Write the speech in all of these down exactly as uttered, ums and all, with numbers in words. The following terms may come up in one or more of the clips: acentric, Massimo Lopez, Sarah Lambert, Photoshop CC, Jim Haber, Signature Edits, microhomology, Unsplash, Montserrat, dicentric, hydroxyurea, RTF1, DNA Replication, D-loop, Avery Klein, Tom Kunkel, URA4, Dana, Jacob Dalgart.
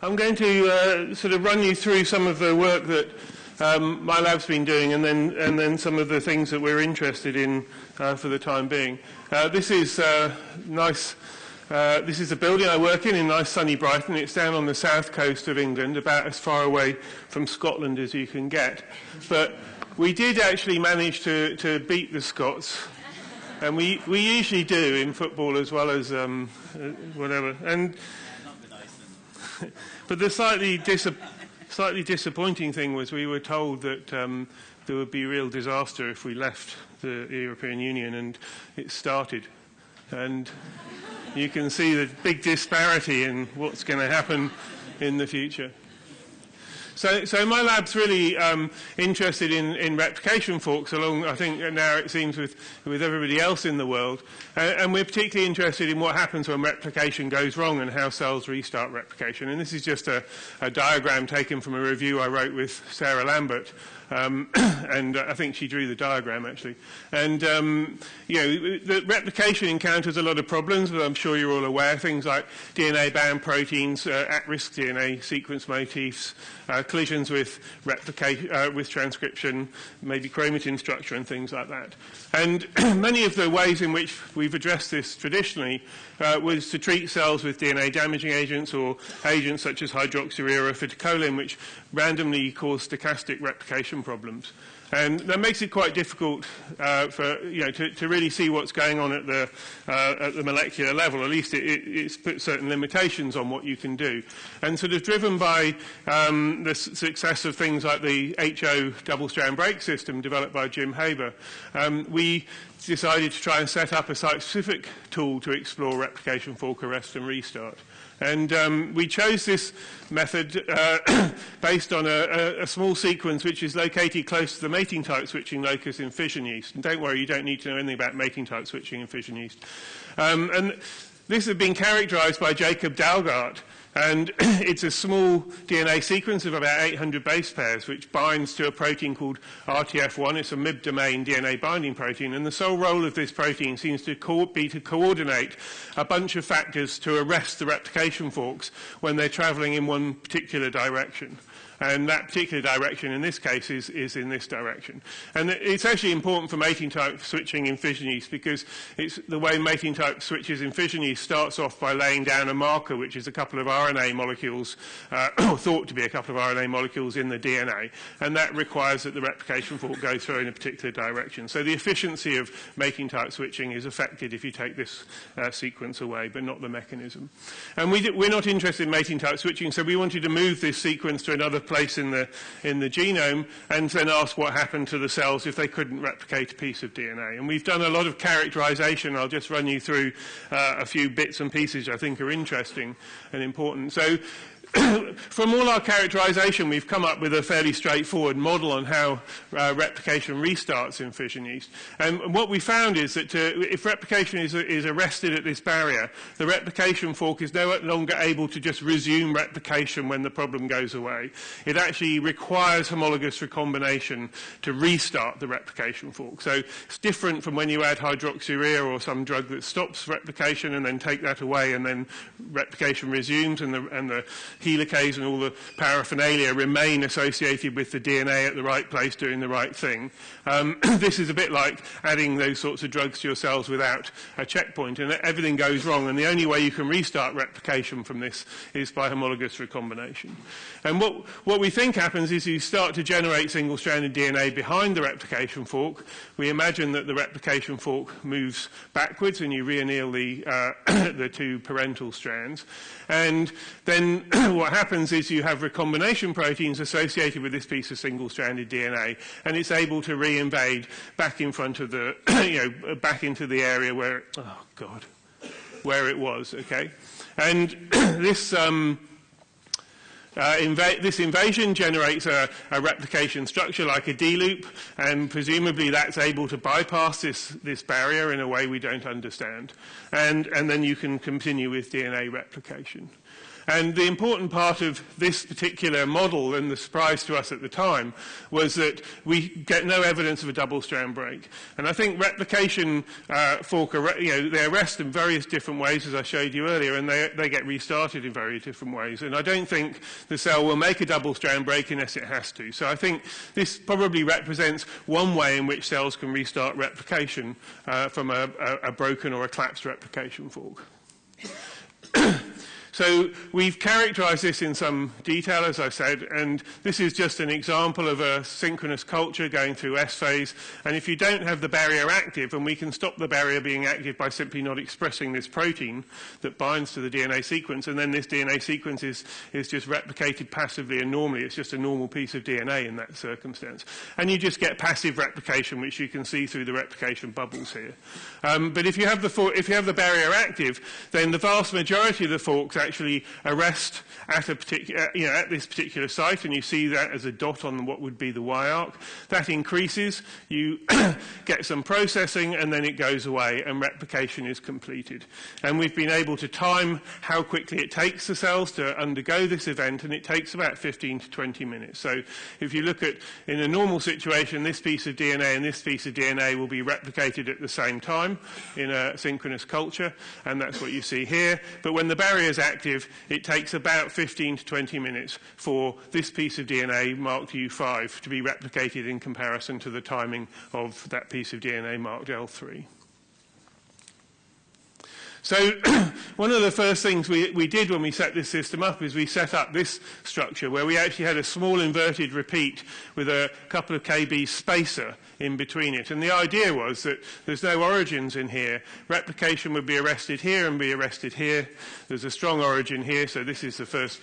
I'm going to uh, sort of run you through some of the work that um, my lab's been doing, and then and then some of the things that we're interested in uh, for the time being. Uh, this is uh, nice. Uh, this is a building I work in in nice sunny Brighton. It's down on the south coast of England, about as far away from Scotland as you can get. But we did actually manage to, to beat the Scots, and we, we usually do in football as well as um, whatever. And but the slightly, dis slightly disappointing thing was we were told that um, there would be real disaster if we left the European Union, and it started. And you can see the big disparity in what's going to happen in the future. So, so my lab's really um, interested in, in replication forks along, I think now it seems, with, with everybody else in the world. Uh, and we're particularly interested in what happens when replication goes wrong and how cells restart replication. And this is just a, a diagram taken from a review I wrote with Sarah Lambert. Um, and I think she drew the diagram, actually. And, um, you know, the replication encounters a lot of problems, but I'm sure you're all aware. Things like D N A-bound proteins, uh, at-risk D N A sequence motifs, uh, collisions with, replication, uh, with transcription, maybe chromatin structure and things like that. And many of the ways in which we've addressed this traditionally uh, was to treat cells with D N A-damaging agents or agents such as hydroxyurea, which randomly cause stochastic replication problems. And that makes it quite difficult uh, for, you know, to, to really see what's going on at the, uh, at the molecular level. At least it, it, it's put certain limitations on what you can do. And sort of driven by um, the success of things like the H O double-strand break system developed by Jim Haber, um, we decided to try and set up a site-specific tool to explore replication fork arrest and restart. And um, we chose this method uh, based on a, a small sequence which is located close to the mating type switching locus in fission yeast. And don't worry, you don't need to know anything about mating type switching in fission yeast. Um, and this has been characterized by Jacob Dalgart. And it's a small D N A sequence of about eight hundred base pairs, which binds to a protein called R T F one. It's a mid-domain D N A binding protein. And the sole role of this protein seems to co be to coordinate a bunch of factors to arrest the replication forks when they're traveling in one particular direction. And that particular direction in this case is, is in this direction. And it's actually important for mating type switching in fission yeast because it's the way mating type switches in fission yeast starts off by laying down a marker, which is a couple of R N A molecules, uh, thought to be a couple of R N A molecules in the D N A. And that requires that the replication fork go through in a particular direction. So the efficiency of mating type switching is affected if you take this uh, sequence away, but not the mechanism. And we d we're not interested in mating type switching, so we wanted to move this sequence to another place in the, in the genome and then ask what happened to the cells if they couldn't replicate a piece of D N A. And we've done a lot of characterization. I'll just run you through uh, a few bits and pieces I think are interesting and important. So from all our characterization, we've come up with a fairly straightforward model on how uh, replication restarts in fission yeast. And what we found is that to, if replication is, is arrested at this barrier, the replication fork is no longer able to just resume replication when the problem goes away. It actually requires homologous recombination to restart the replication fork. So it's different from when you add hydroxyurea or some drug that stops replication and then take that away and then replication resumes and the, and the helicase and all the paraphernalia remain associated with the D N A at the right place doing the right thing. Um, this is a bit like adding those sorts of drugs to your cells without a checkpoint, and everything goes wrong, and the only way you can restart replication from this is by homologous recombination. And what, what we think happens is you start to generate single-stranded D N A behind the replication fork. We imagine that the replication fork moves backwards and you reanneal the, uh, the two parental strands, and then what happens is you have recombination proteins associated with this piece of single-stranded D N A, and it's able to reinvade back in front of the, you know, back into the area where, oh God, where it was. Okay, and this. Um, Uh, inv this invasion generates a, a replication structure like a D-loop, and presumably that's able to bypass this, this barrier in a way we don't understand. And, and then you can continue with D N A replication. And the important part of this particular model, and the surprise to us at the time, was that we get no evidence of a double strand break. And I think replication uh, fork, you know, they arrest in various different ways, as I showed you earlier, and they, they get restarted in very different ways. And I don't think the cell will make a double strand break unless it has to. So I think this probably represents one way in which cells can restart replication uh, from a, a, a broken or a collapsed replication fork. So we've characterized this in some detail, as I said, and this is just an example of a synchronous culture going through S phase. And if you don't have the barrier active, and we can stop the barrier being active by simply not expressing this protein that binds to the D N A sequence, and then this D N A sequence is, is just replicated passively, and normally it's just a normal piece of D N A in that circumstance. And you just get passive replication, which you can see through the replication bubbles here. Um, but if you, have the if you have the barrier active, then the vast majority of the forks actually actually arrest at, a particular, you know, at this particular site, and you see that as a dot on what would be the Y-arc. That increases, you get some processing, and then it goes away, and replication is completed. And we've been able to time how quickly it takes the cells to undergo this event, and it takes about fifteen to twenty minutes. So if you look at, in a normal situation, this piece of D N A and this piece of D N A will be replicated at the same time in a synchronous culture, and that's what you see here. But when the barrier is active, it takes about fifteen to twenty minutes for this piece of D N A marked U five to be replicated in comparison to the timing of that piece of D N A marked L three. So one of the first things we, we did when we set this system up is we set up this structure where we actually had a small inverted repeat with a couple of K B spacer in between it. And the idea was that there's no origins in here. Replication would be arrested here and be arrested here. There's a strong origin here, so this is the first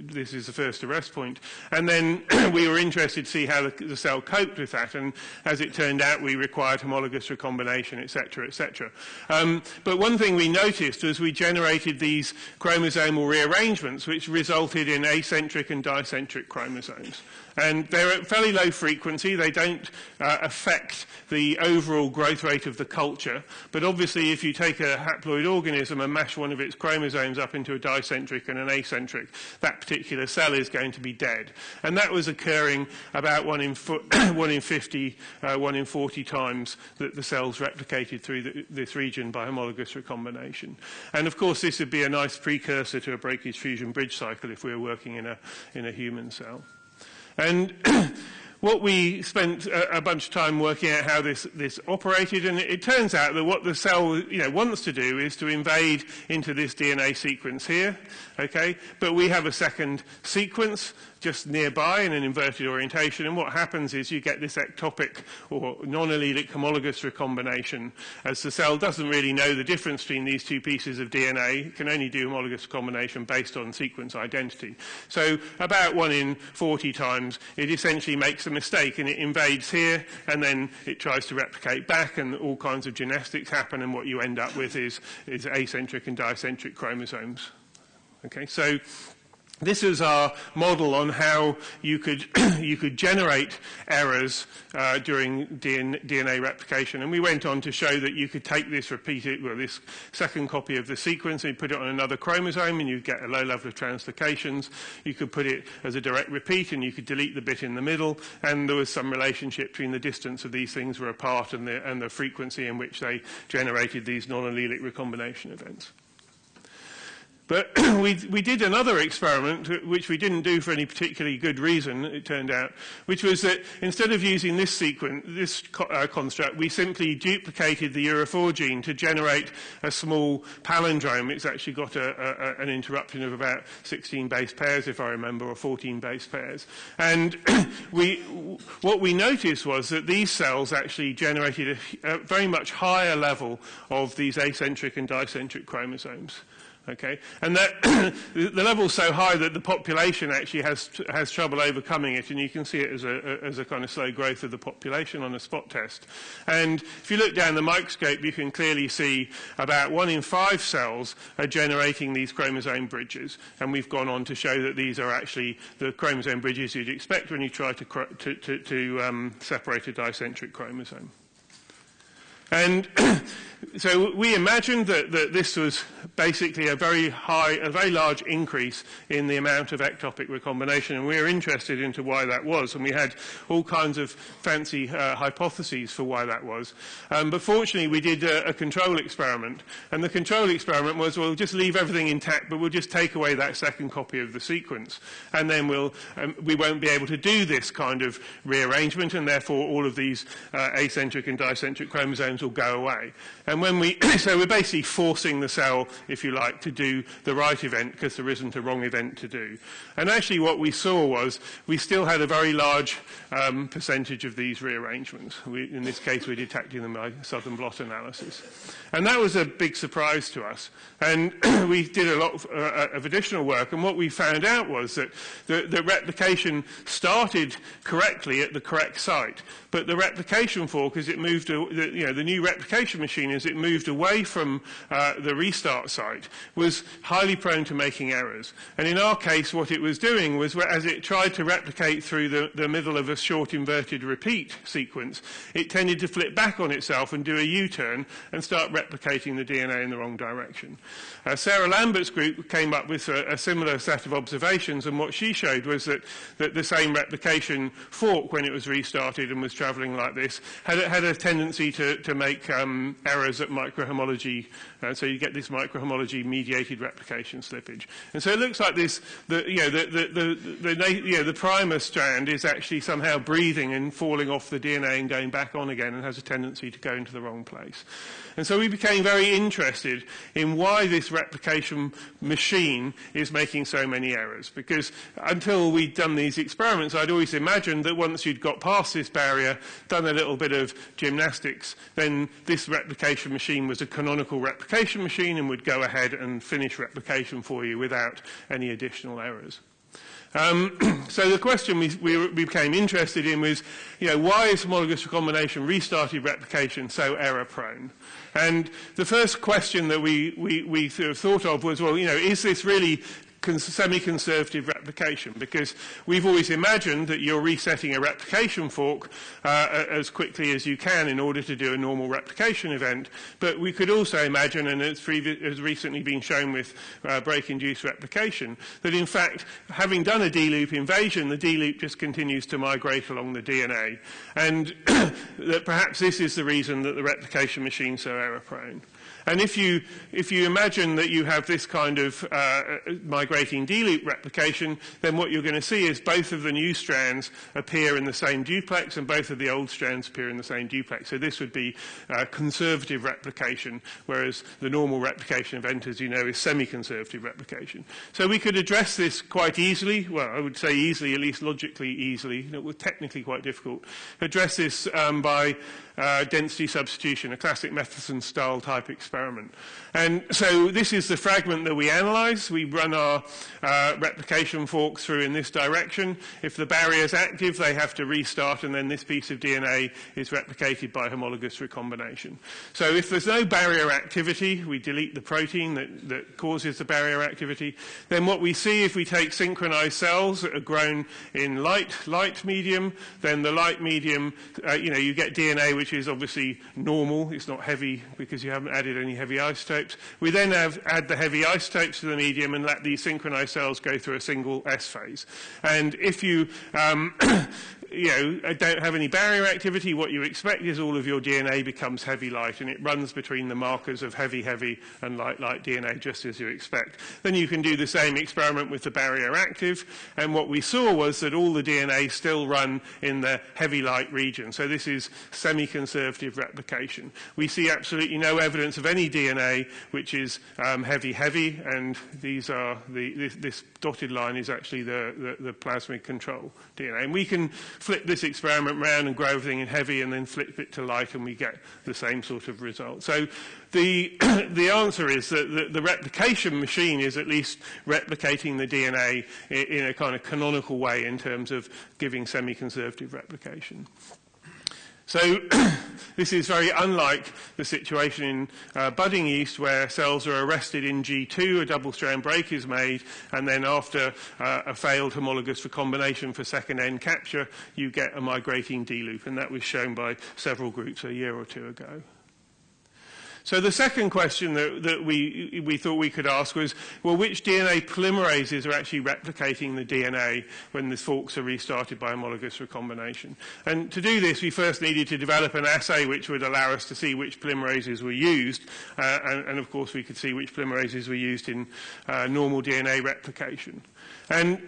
this is the first arrest point. And then we were interested to see how the, the cell coped with that. And as it turned out, we required homologous recombination, et cetera, et cetera. Um, but one thing we noticed was we generated these chromosomal rearrangements, which resulted in acentric and dicentric chromosomes. And they're at fairly low frequency. They don't uh, affect the overall growth rate of the culture. But obviously, if you take a haploid organism and mash one of its chromosomes up into a dicentric and an acentric, that particular cell is going to be dead. And that was occurring about one in, one in fifty, uh, one in forty times that the cells replicated through the, this region by homologous recombination. And of course, this would be a nice precursor to a breakage fusion bridge cycle if we were working in a, in a human cell. And what we spent a, a bunch of time working out how this, this operated, and it, it turns out that what the cell you know, wants to do is to invade into this D N A sequence here, okay? But we have a second sequence just nearby in an inverted orientation, and what happens is you get this ectopic or non-allelic homologous recombination, as the cell doesn't really know the difference between these two pieces of D N A. It can only do homologous recombination based on sequence identity. So about one in forty times, it essentially makes a mistake, and it invades here, and then it tries to replicate back, and all kinds of gymnastics happen, and what you end up with is, is acentric and dicentric chromosomes. Okay, so this is our model on how you could, you could generate errors uh, during D N A replication. And we went on to show that you could take this repeated, well, this second copy of the sequence, and you put it on another chromosome, and you get a low level of translocations. You could put it as a direct repeat, and you could delete the bit in the middle. And there was some relationship between the distance of these things were apart and the, and the frequency in which they generated these non-allelic recombination events. But we, we did another experiment, which we didn't do for any particularly good reason, it turned out, which was that instead of using this sequence, this co uh, construct, we simply duplicated the U R A four gene to generate a small palindrome. It's actually got a, a, an interruption of about sixteen base pairs, if I remember, or fourteen base pairs. And we, what we noticed was that these cells actually generated a, a very much higher level of these acentric and dicentric chromosomes. Okay, and that the level's so high that the population actually has has trouble overcoming it, and you can see it as a as a kind of slow growth of the population on a spot test. And if you look down the microscope, you can clearly see about one in five cells are generating these chromosome bridges, and we've gone on to show that these are actually the chromosome bridges you'd expect when you try to to to, to um, separate a dicentric chromosome. And so we imagined that, that this was basically a very high, a very large increase in the amount of ectopic recombination, and we were interested into why that was, and we had all kinds of fancy uh, hypotheses for why that was. Um, but fortunately, we did a, a control experiment, and the control experiment was, well, just leave everything intact, but we'll just take away that second copy of the sequence, and then we'll, um, we won't be able to do this kind of rearrangement, and therefore all of these uh, acentric and dicentric chromosomes will go away. And when we, so we're basically forcing the cell, if you like, to do the right event because there isn't a wrong event to do. And actually what we saw was we still had a very large um, percentage of these rearrangements. We, in this case, we're detecting them by southern blot analysis. And that was a big surprise to us. And we did a lot of, uh, of additional work, and what we found out was that the, the replication started correctly at the correct site, but the replication fork, as it moved to, the, you know, the new replication machine, as it moved away from uh, the restart site, was highly prone to making errors. And in our case, what it was doing was, as it tried to replicate through the, the middle of a short inverted repeat sequence, it tended to flip back on itself and do a U-turn and start replicating the D N A in the wrong direction. Uh, Sarah Lambert's group came up with a, a similar set of observations, and what she showed was that, that the same replication fork, when it was restarted and was traveling like this, had, had a tendency to, to make um, errors at microhomology, uh, so you get this microhomology-mediated replication slippage. And so it looks like this, the, you know, the, the, the, the, you know, the primer strand is actually somehow breathing and falling off the D N A and going back on again, and has a tendency to go into the wrong place. And so we became very interested in why this replication machine is making so many errors, because until we'd done these experiments, I'd always imagined that once you'd got past this barrier, done a little bit of gymnastics, then this replication machine was a canonical replication machine and would go ahead and finish replication for you without any additional errors. Um, so the question we, we became interested in was, you know, why is homologous recombination restarted replication so error-prone? And the first question that we, we, we sort of thought of was, well, you know, is this really semi-conservative replication, because we've always imagined that you're resetting a replication fork uh, as quickly as you can in order to do a normal replication event, but we could also imagine, and it's has recently been shown with uh, break-induced replication, that in fact, having done a D-loop invasion, the D-loop just continues to migrate along the D N A, and that perhaps this is the reason that the replication machine is so error-prone. And if you, if you imagine that you have this kind of uh, migrating D-loop replication, then what you're going to see is both of the new strands appear in the same duplex, and both of the old strands appear in the same duplex. So this would be uh, conservative replication, whereas the normal replication event, as you know, is semi-conservative replication. So we could address this quite easily. Well, I would say easily, at least logically easily. It was technically quite difficult. Address this um, by uh, density substitution, a classic Methelson's-style type experiment. Experiment. And so this is the fragment that we analyze. We run our uh, replication forks through in this direction. If the barrier is active, they have to restart, and then this piece of D N A is replicated by homologous recombination. So if there's no barrier activity, we delete the protein that, that causes the barrier activity. Then what we see, if we take synchronized cells that are grown in light, light medium, then the light medium, uh, you know, you get D N A which is obviously normal. It's not heavy because you haven't added any heavy isotopes. We then have, add the heavy isotopes to the medium and let these synchronized cells go through a single S phase. And if you um, you know, don't have any barrier activity, what you expect is all of your D N A becomes heavy light, and it runs between the markers of heavy heavy and light light D N A, just as you expect. Then you can do the same experiment with the barrier active, and what we saw was that all the D N A still run in the heavy light region. So this is semi-conservative replication. We see absolutely no evidence of any D N A which is um, heavy heavy, and these are the, this, this dotted line is actually the, the, the plasmid control D N A. And we can flip this experiment round and grow everything in heavy and then flip it to light, and we get the same sort of result. So the, the answer is that the, the replication machine is at least replicating the D N A in, in a kind of canonical way in terms of giving semi-conservative replication. So this is very unlike the situation in uh, budding yeast, where cells are arrested in G two, a double-strand break is made, and then after uh, a failed homologous recombination for second-end capture, you get a migrating D-loop, and that was shown by several groups a year or two ago. So the second question that, that we, we thought we could ask was, well, which D N A polymerases are actually replicating the D N A when the forks are restarted by homologous recombination? And to do this, we first needed to develop an assay which would allow us to see which polymerases were used, uh, and, and of course we could see which polymerases were used in uh, normal D N A replication. And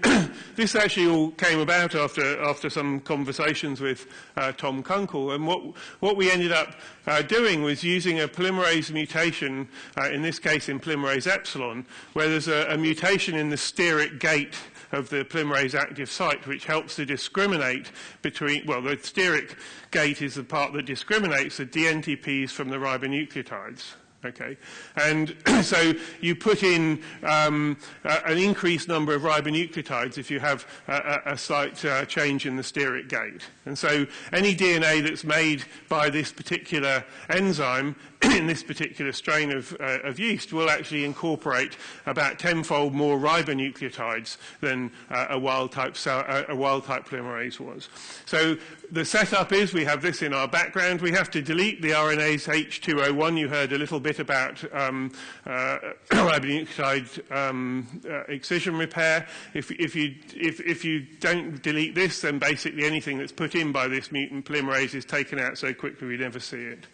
this actually all came about after, after some conversations with uh, Tom Kunkel. And what, what we ended up uh, doing was using a polymerase mutation, uh, in this case in polymerase epsilon, where there's a, a mutation in the steric gate of the polymerase active site, which helps to discriminate between, well, the steric gate is the part that discriminates the D N T Ps from the ribonucleotides. Okay, and so you put in um, uh, an increased number of ribonucleotides if you have a, a, a slight uh, change in the steric gate. And so any D N A that's made by this particular enzyme in this particular strain of, uh, of yeast will actually incorporate about tenfold more ribonucleotides than uh, a wild-type cell, uh, a wild-type polymerase was. So the setup is we have this in our background. We have to delete the RNase H two O one. You heard a little bit about um, uh, ribonucleotide um, uh, excision repair. If, if, you, if, if you don't delete this, then basically anything that's put in by this mutant polymerase is taken out so quickly we never see it.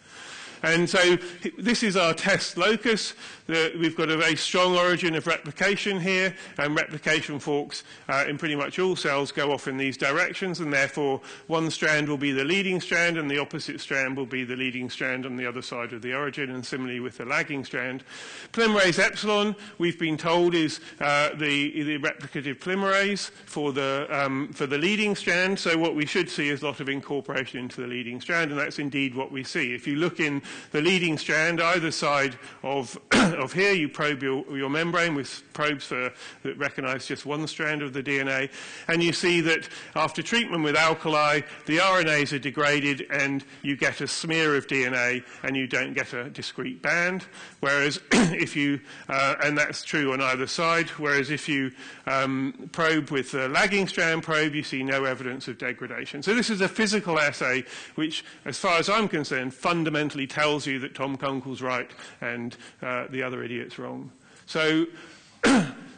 And so this is our test locus. The, we've got a very strong origin of replication here, and replication forks uh, in pretty much all cells go off in these directions, and therefore one strand will be the leading strand and the opposite strand will be the leading strand on the other side of the origin, and similarly with the lagging strand. Polymerase epsilon, we've been told, is uh, the, the replicative polymerase for the, um, for the leading strand, so what we should see is a lot of incorporation into the leading strand, and that's indeed what we see. If you look in the leading strand, either side of, of here, you probe your, your membrane with probes for, that recognize just one strand of the D N A, and you see that after treatment with alkali, the R N As are degraded and you get a smear of D N A and you don't get a discrete band, whereas if you, uh, and that's true on either side, whereas if you um, probe with the lagging strand probe, you see no evidence of degradation. So this is a physical assay which, as far as I'm concerned, fundamentally tells tells you that Tom Kunkel's right and uh, the other idiot's wrong. So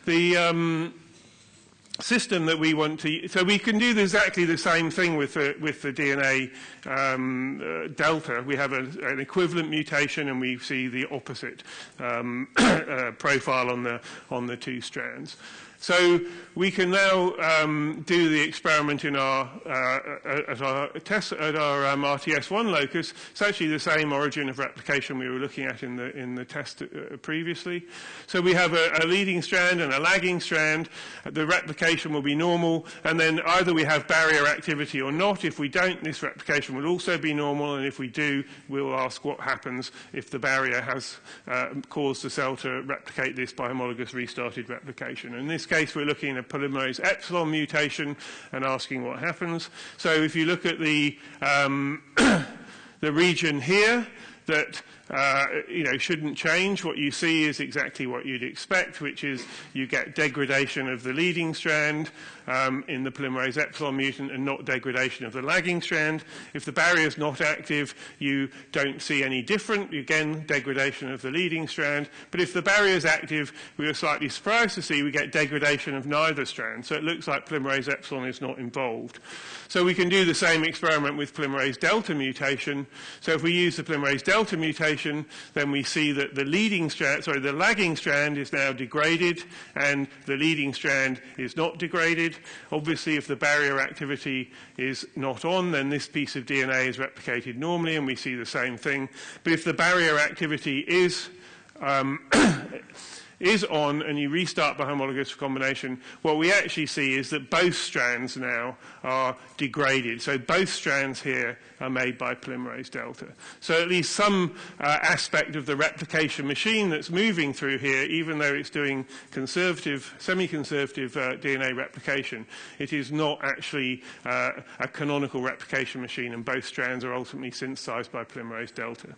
the um, system that we want to... So we can do exactly the same thing with the, with the D N A um, uh, delta. We have a, an equivalent mutation and we see the opposite um, uh, profile on the, on the two strands. So we can now um, do the experiment in our, uh, at our, test, at our um, R T F one locus. It's actually the same origin of replication we were looking at in the, in the test uh, previously. So we have a, a leading strand and a lagging strand. The replication will be normal, and then either we have barrier activity or not. If we don't, this replication will also be normal, and if we do, we'll ask what happens if the barrier has uh, caused the cell to replicate this by homologous restarted replication. In this case, case we're looking at a polymerase epsilon mutation and asking what happens. So if you look at the, um, the region here that uh, you know, shouldn't change, what you see is exactly what you'd expect, which is you get degradation of the leading strand um, in the polymerase epsilon mutant and not degradation of the lagging strand. If the barrier is not active, you don't see any different, again degradation of the leading strand. But if the barrier is active, we were slightly surprised to see we get degradation of neither strand. So it looks like polymerase epsilon is not involved. So we can do the same experiment with polymerase delta mutation. So if we use the polymerase delta mutation, then we see that the leading strand, sorry, the lagging strand is now degraded and the leading strand is not degraded. Obviously, if the barrier activity is not on, then this piece of D N A is replicated normally and we see the same thing. But if the barrier activity is um, is on and you restart by homologous recombination, what we actually see is that both strands now are degraded. So both strands here are made by polymerase delta. So at least some uh, aspect of the replication machine that's moving through here, even though it's doing conservative, semi-conservative uh, D N A replication, it is not actually uh, a canonical replication machine, and both strands are ultimately synthesized by polymerase delta.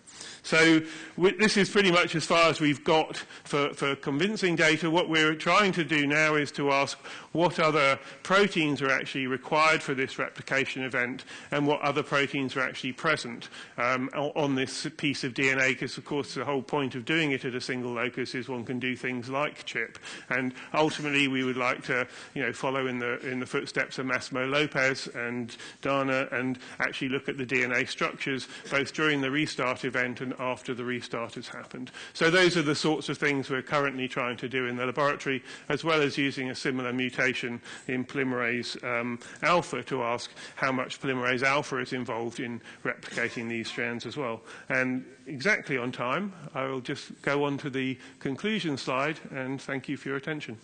So this is pretty much as far as we've got for, for convincing data. What we're trying to do now is to ask what other proteins are actually required for this replication event and what other proteins are actually present um, on this piece of D N A, because, of course, the whole point of doing it at a single locus is one can do things like CHIP. And ultimately, we would like to, you know, follow in the, in the footsteps of Massimo Lopez and Dana and actually look at the D N A structures both during the restart event and after the restart has happened. So those are the sorts of things we're currently trying to do in the laboratory, as well as using a similar mutation in polymerase um, alpha to ask how much polymerase alpha is involved in replicating these strands as well. And exactly on time, I will just go on to the conclusion slide, and thank you for your attention.